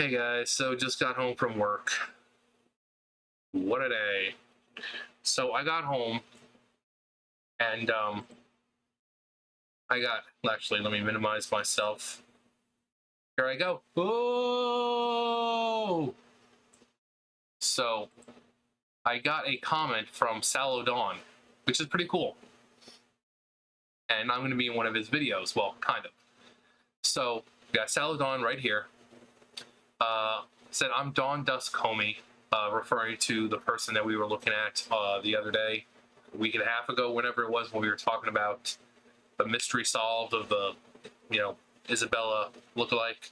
Hey guys, so just got home from work. What a day. So I got home and actually, let me minimize myself. Here I go. Oh! So I got a comment from Saladon, which is pretty cool. And I'm going to be in one of his videos. Well, kind of. So we got Saladon right here. Said, I'm Don Duskomey, referring to the person that we were looking at the other day, a week and a half ago, whenever it was, when we were talking about the mystery solved of the, Isabella lookalike,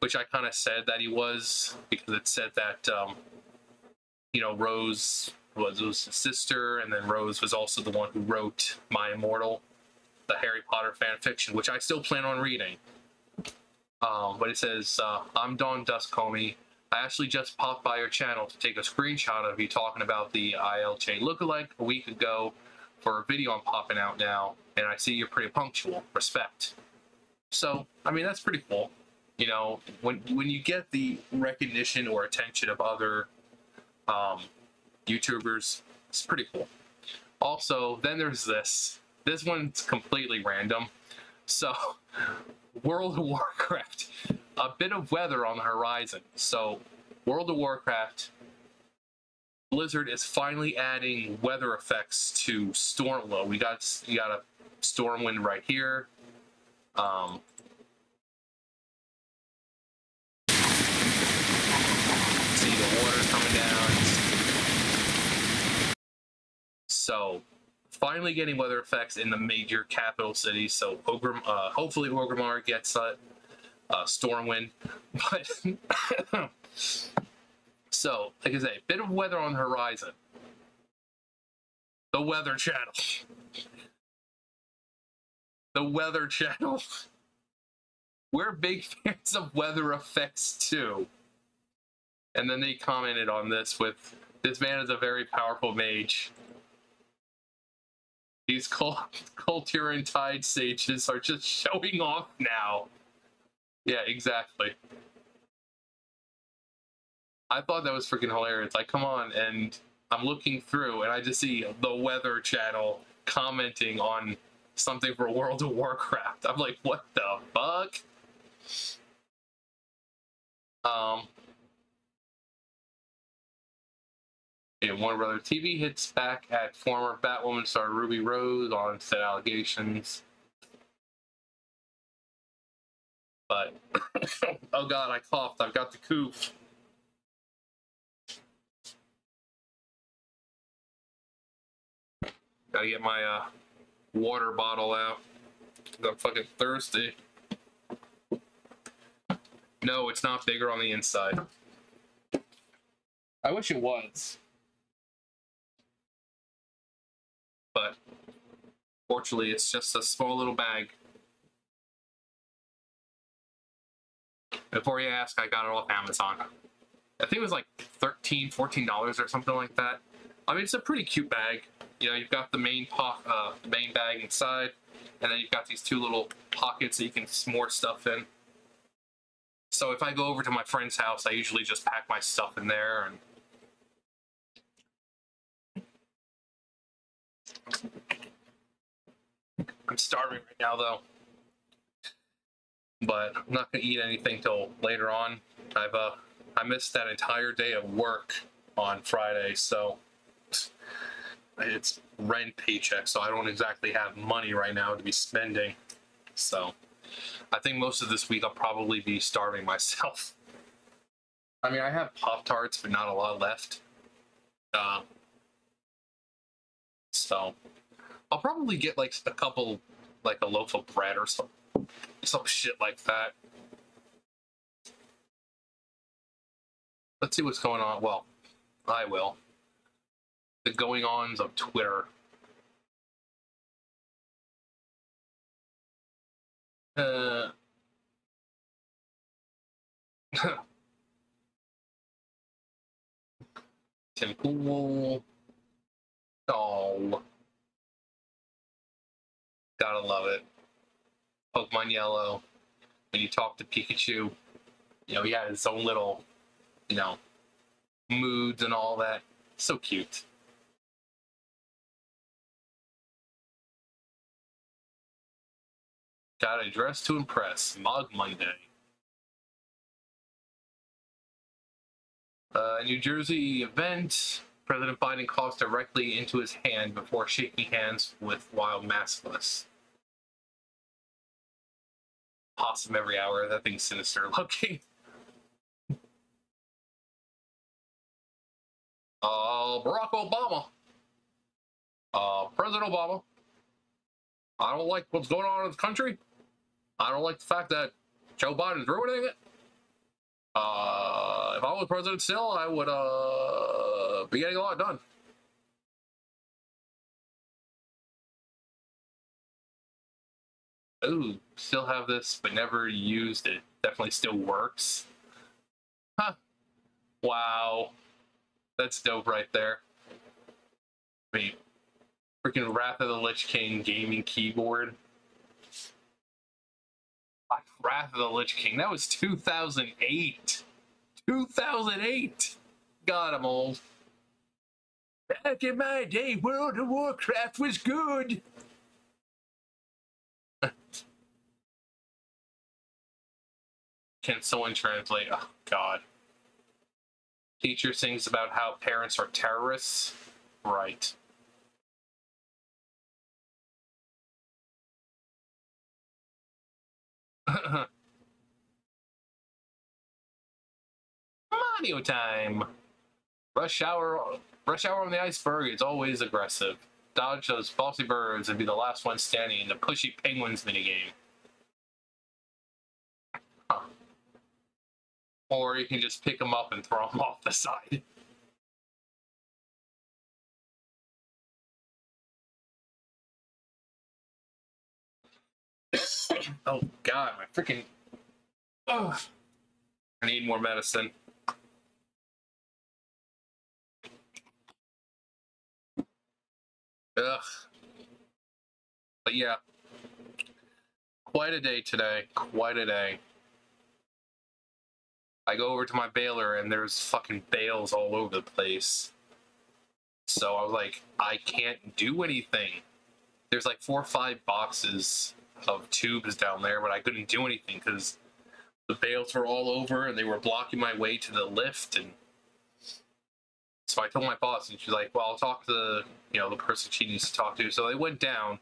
which I kind of said that he was, because it said that, Rose was his sister, and then Rose was also the one who wrote My Immortal, the Harry Potter fan fiction, which I still plan on reading. But it says, I'm Don Duskomey. I actually just popped by your channel to take a screenshot of you talking about the ILJ lookalike a week ago for a video I'm popping out now, and I see you're pretty punctual. Respect. So, I mean, that's pretty cool. You know, when you get the recognition or attention of other YouTubers, it's pretty cool. Also, then there's this. This one's completely random. So, World of Warcraft, a bit of weather on the horizon. So, World of Warcraft, Blizzard is finally adding weather effects to Stormwind. You got a Stormwind right here. See the water coming down. So, finally getting weather effects in the major capital cities, so hopefully Orgrimmar gets Stormwind. But so, like I say, a bit of weather on the horizon. The Weather Channel. The Weather Channel. We're big fans of weather effects too. And then they commented on this with, this man is a very powerful mage. These Kul Tiran Tide sages are just showing off now. Yeah, exactly. I thought that was freaking hilarious. Like, come on, and I'm looking through, and I just see the Weather Channel commenting on something for World of Warcraft. I'm like, what the fuck? Warner Brothers TV hits back at former Batwoman star Ruby Rose on said allegations. But, oh god, I coughed. I've got the coof. Gotta get my water bottle out. I'm fucking thirsty. No, it's not bigger on the inside. I wish it was. But fortunately, it's just a small little bag. Before you ask, I got it off Amazon. I think it was like $13, $14 or something like that. I mean, it's a pretty cute bag. You know, you've got the main main bag inside, and then you've got these two little pockets that you can s'more stuff in. So if I go over to my friend's house, I usually just pack my stuff in there and. I'm starving right now though, but I'm not gonna eat anything till later on. I've I missed that entire day of work on Friday, so it's rent paycheck, so I don't exactly have money right now to be spending. So I think most of this week I'll probably be starving myself. I mean, I have Pop-Tarts, but not a lot left. So I'll probably get like a couple, like a loaf of bread or some shit like that. Let's see what's going on. Well, I will. The going-ons of Twitter. Tim Pool. Oh. Gotta love it. Pokemon Yellow. When you talk to Pikachu, you know, he had his own little, you know, moods and all that. So cute. Got a dress to impress. Mog Monday. New Jersey event. President Biden coughs directly into his hand before shaking hands with wild maskless. Possum every hour. That thing's sinister looking. Barack Obama. President Obama. I don't like what's going on in this country. I don't like the fact that Joe Biden's ruining it. If I was president still, I would be getting a lot done. Ooh, still have this, but never used it. Definitely still works. Huh. Wow. That's dope right there. I mean, freaking Wrath of the Lich King gaming keyboard. Like, Wrath of the Lich King. That was 2008. 2008. God, I'm old. Back in my day, World of Warcraft was good. Can someone translate? Oh, God. Teacher sings about how parents are terrorists. Right. Mario time. Rush hour on the iceberg is always aggressive. Dodge those bossy birds and be the last one standing in the pushy penguins minigame. Huh. Or you can just pick them up and throw them off the side. Oh God, my freaking... Oh, I need more medicine. Ugh. But yeah, quite a day today. Quite a day. I go over to my baler and there's fucking bales all over the place. So I was like, I can't do anything. There's like 4 or 5 boxes of tubes down there, but I couldn't do anything because the bales were all over and they were blocking my way to the lift. And so I told my boss, and she's like, well, I'll talk to the, you know, the person she needs to talk to. So they went down,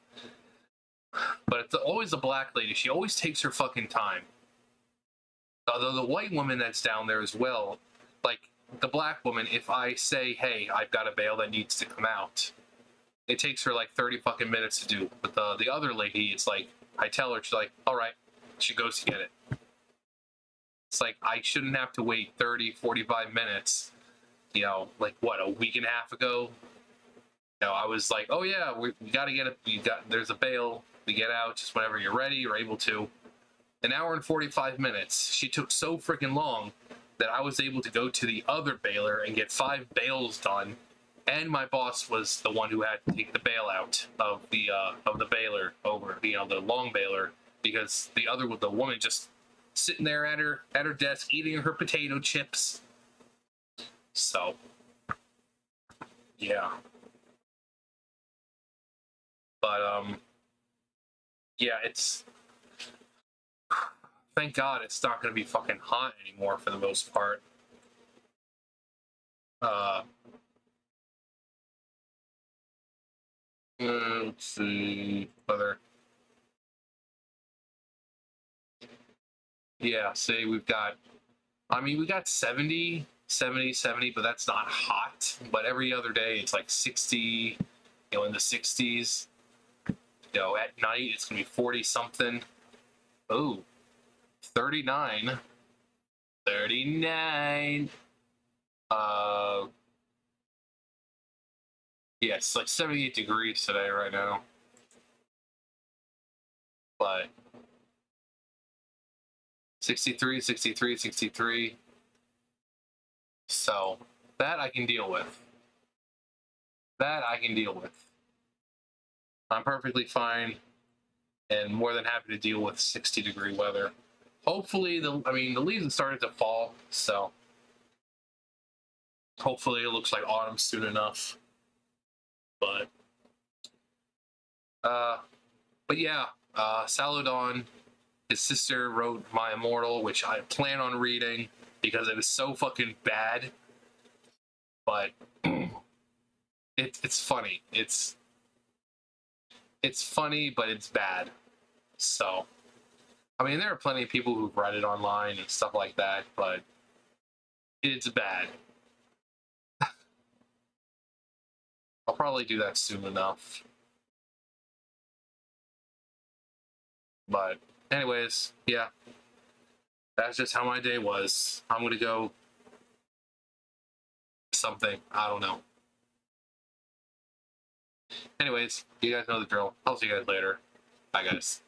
but it's always the black lady. She always takes her fucking time. Although the white woman that's down there as well, like the black woman, if I say, hey, I've got a bale that needs to come out, it takes her like 30 fucking minutes to do. But the other lady, it's like, I tell her, she's like, all right, she goes to get it. It's like, I shouldn't have to wait 30, 45 minutes. You know, like what, a week and a half ago? You know, I was like, oh yeah, we gotta get it. There's a bail. We get out just whenever you're ready, you're able to. An hour and 45 minutes. She took so freaking long that I was able to go to the other bailer and get 5 bales done. And my boss was the one who had to take the bale out of the baler over, you know, the long baler, because the woman just sitting there at her desk eating her potato chips. So, yeah. But yeah, it's... Thank God it's not going to be fucking hot anymore for the most part. Let's see whether... Yeah, see, we've got... I mean, we got 70, but that's not hot. But every other day, it's like 60, you know, in the 60s. You know, at night, it's going to be 40-something. Ooh, 39. 39. Yeah, it's like 78 degrees today right now. But 63. So that I can deal with. I'm perfectly fine and more than happy to deal with 60-degree weather. hopefully the leaves have started to fall, so hopefully it looks like autumn soon enough. But yeah, Saladon, his sister, wrote My Immortal, which I plan on reading because it is so fucking bad. But it's funny. It's funny, but it's bad. So, I mean, there are plenty of people who've read it online and stuff like that, but it's bad. I'll probably do that soon enough. But anyways, yeah, that's just how my day was. I'm gonna go something, I don't know. Anyways, you guys know the drill. I'll see you guys later. Bye, guys.